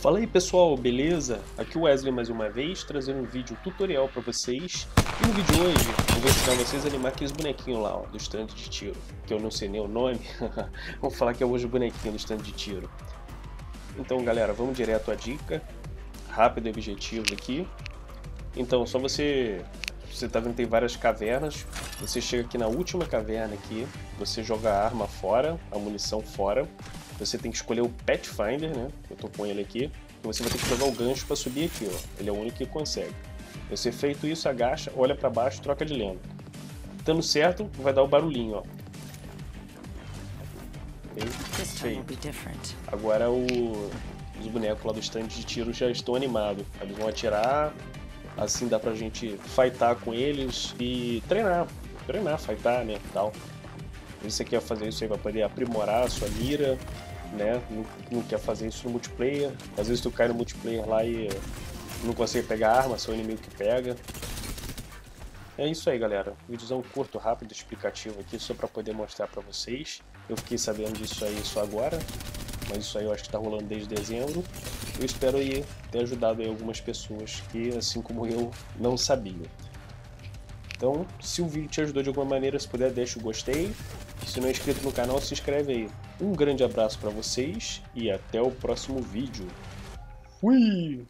Fala aí pessoal, beleza? Aqui o Wesley mais uma vez, trazendo um vídeo tutorial para vocês. E no vídeo de hoje eu vou ensinar vocês a animar aqueles bonequinhos lá, ó, do stand de tiro, que eu não sei nem o nome. Vamos falar que é hoje o bonequinho do stand de tiro. Então galera, vamos direto à dica, rápido e objetivo aqui. Então só você tá vendo que tem várias cavernas, você chega aqui na última caverna aqui, você joga a arma fora, a munição fora. Você tem que escolher o Pathfinder, né? Eu tô com ele aqui. E você vai ter que pegar o gancho para subir aqui, ó. Ele é o único que consegue. Você feito isso, agacha, olha para baixo, troca de lenda. Dando certo, vai dar o barulhinho, ó. Feito. Agora os bonecos lá do stand de tiro já estão animados. Eles vão atirar, assim dá pra gente fightar com eles e treinar. Treinar, fightar, né, tal. Se você quer fazer isso aí, vai poder aprimorar a sua mira, né? Não quer fazer isso no multiplayer. Às vezes tu cai no multiplayer lá e não consegue pegar a arma, seu inimigo que pega. É isso aí, galera. Vídeozão curto, rápido, explicativo aqui, só para poder mostrar para vocês. Eu fiquei sabendo disso aí só agora, mas isso aí eu acho que tá rolando desde dezembro. Eu espero aí ter ajudado aí algumas pessoas que, assim como eu, não sabiam. Então, se o vídeo te ajudou de alguma maneira, se puder, deixa o gostei. Se não é inscrito no canal, se inscreve aí. Um grande abraço para vocês e até o próximo vídeo. Fui!